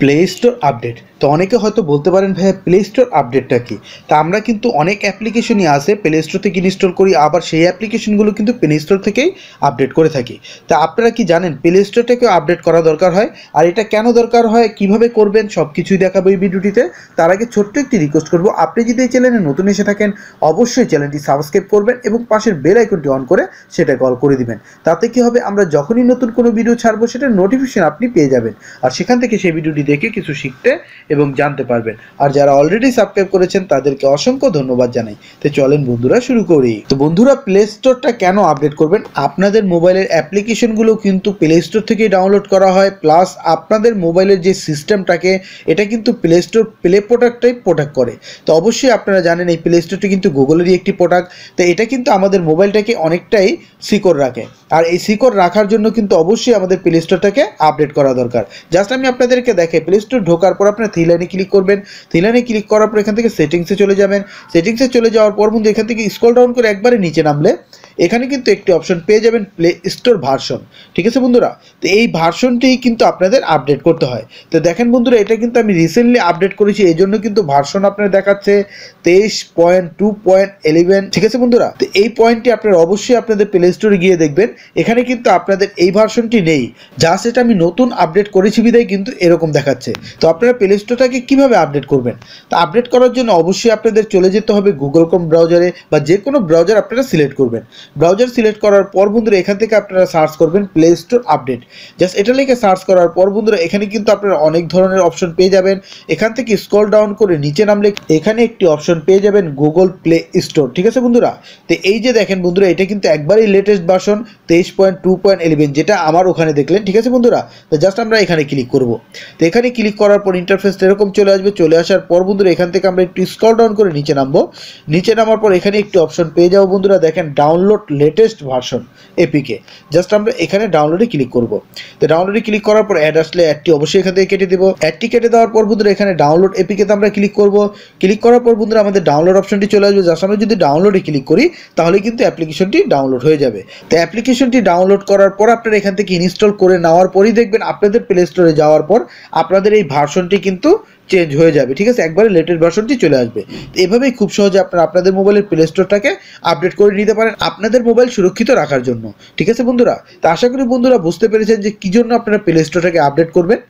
Play store update. তো অনেকে হয়তো বলতে পারেন ভাইয়া প্লে স্টোর আপডেটটা কি? তা আমরা কিন্তু অনেক অ্যাপ্লিকেশনই আছে প্লে স্টোর থেকে ইনস্টল করি, আবার সেই অ্যাপ্লিকেশনগুলো কিন্তু প্লে স্টোর থেকেই আপডেট করে থাকি। তা আপনারা কি জানেন প্লে স্টোরটাকেও আপডেট করা দরকার হয়, আর এটা কেন দরকার হয়, কিভাবে করবেন সব কিছুই দেখাবো এই ভিডিওটিতে। তার আগে ছোট্ট একটি রিকোয়েস্ট করবো, আপনি যদি এই চ্যানেলে নতুন এসে থাকেন অবশ্যই চ্যানেলটি সাবস্ক্রাইব করবেন এবং পাশের বেল আইকনটি অন করে সেটাকে অল করে দিবেন। তাতে কি হবে, আমরা যখনই নতুন কোনো ভিডিও ছাড়বো সেটার নোটিফিকেশন আপনি পেয়ে যাবেন, আর সেখান থেকে সেই ভিডিওটি দেখে কিছু শিখতে এবং জানতে পারবেন। আর যারা অলরেডি সাবস্ক্রাইব করেছেন তাদেরকে অসংখ্য ধন্যবাদ জানাই। তো চলেন বন্ধুরা শুরু করি। তো বন্ধুরা প্লে স্টোরটা কেন আপডেট করবেন? আপনাদের মোবাইলের অ্যাপ্লিকেশনগুলো কিন্তু প্লে স্টোর থেকে ডাউনলোড করা হয়, প্লাস আপনাদের মোবাইলের যে সিস্টেমটাকে এটা কিন্তু প্লে স্টোর প্লে প্রোডাক্টটাই প্রোটেক্ট করে। তো অবশ্যই আপনারা জানেন এই প্লে স্টোরটি কিন্তু গুগলেরই একটি প্রোডাক্ট। তো এটা কিন্তু আমাদের মোবাইলটাকে অনেকটাই সিকিউর রাখে, আর এই সিকিউর রাখার জন্য কিন্তু অবশ্যই আমাদের প্লে স্টোরটাকে আপডেট করা দরকার। জাস্ট আমি আপনাদেরকে দেখাই, প্লে স্টোর ঢোকার পর আপনারা থ্রি লাইনে ক্লিক করবেন, থ্রি লাইনে ক্লিক করার পর এখান থেকে সেটিংসে চলে যাবেন। সেটিংসে চলে যাওয়ার পর বন্ধু এখান থেকে স্ক্রল ডাউন করে একবারে নিচে নামলে এখানে কিন্তু একটি অপশন পেয়ে যাবেন প্লে স্টোর ভার্সন। ঠিক আছে বন্ধুরা, তো এই ভার্সনটি কিন্তু আপনাদের আপডেট করতে হয়। তো দেখেন বন্ধুরা এটা কিন্তু আমি রিসেন্টলি আপডেট করেছি, এই জন্য কিন্তু ভার্সন আপনার দেখাচ্ছে 23.2.11। ঠিক আছে বন্ধুরা, তো এই পয়েন্টটি আপনারা অবশ্যই আপনাদের প্লে স্টোরে গিয়ে দেখবেন, এখানে কিন্তু আপনাদের এই ভার্সনটি নেই, জাস্ট এটা আমি নতুন আপডেট করেছি বিধায় কিন্তু এরকম দেখাচ্ছে। তো আপনারা প্লে স্টোরটাকে কীভাবে আপডেট করবেন? তো আপডেট করার জন্য অবশ্যই আপনাদের চলে যেতে হবে গুগল ক্রোম ব্রাউজারে, বা যে কোনো ব্রাউজার আপনারা সিলেক্ট করবেন। ব্রাউজার সিলেক্ট করার পর বন্ধুরা এখান থেকে আপনারা সার্চ করবেন প্লে স্টোর আপডেট। জাস্ট এটা লিখে সার্চ করার পর বন্ধুরা এখানে কিন্তু আপনারা অনেক ধরনের অপশন পেয়ে যাবেন। এখান থেকে স্ক্রল ডাউন করে নিচে নামলে এখানে একটি অপশন পেয়ে যাবেন গুগল প্লে স্টোর। ঠিক আছে বন্ধুরা, তো এই যে দেখেন বন্ধুরা এটা কিন্তু একবারেই লেটেস্ট ভার্সন 23.2.11, যেটা আমার ওখানে দেখলেন। ঠিক আছে বন্ধুরা, তো জাস্ট আমরা এখানে ক্লিক করব। তো এখানে ক্লিক করার পর ইন্টারফেস এরকম চলে আসবে। চলে আসার পর বন্ধুরা এখান থেকে আমরা একটু স্ক্রল ডাউন করে নিচে নামবো। নিচে নামার পর এখানে একটি অপশন পেয়ে যাবো বন্ধুরা, দেখেন download latest version APK. Just আমরা এখানে ডাউনলোডে ক্লিক করব। তো ডাউনলোডে ক্লিক করার পর অ্যাড আসলে অ্যাডটি অবশ্যই এখান থেকে কেটে দেবো। অ্যাডটি কেটে দেওয়ার পর বন্ধুরা এখানে ডাউনলোড এপিকেতে আমরা ক্লিক করব। ক্লিক করার পর বন্ধুরা আমাদের ডাউনলোড অপশনটি চলে আসবে। জাস্ট আমরা যদি ডাউনলোডে ক্লিক করি তাহলে কিন্তু অ্যাপ্লিকেশনটি ডাউনলোড হয়ে যাবে। তো অ্যাপ্লিকেশনটি ডাউনলোড করার পর আপনারা এখান থেকে ইনস্টল করে নেওয়ার পরই দেখবেন আপনাদের প্লে স্টোরে যাওয়ার পর আপনাদের এই ভার্সনটি কিন্তু চেঞ্জ হয়ে যাবে। ঠিক আছে, একবারে লেটেস্ট ভার্সনটি চলে আসবে। এভাবেই খুব সহজে আপনারা আপনাদের মোবাইলের প্লে স্টোরটাকে আপডেট করে নিতে পারেন আপনাদের মোবাইল সুরক্ষিত রাখার জন্য। ঠিক আছে বন্ধুরা, তো আশা করি বন্ধুরা বুঝতে পেরেছেন যে কী জন্য আপনারা প্লে স্টোরটাকে আপডেট করবেন।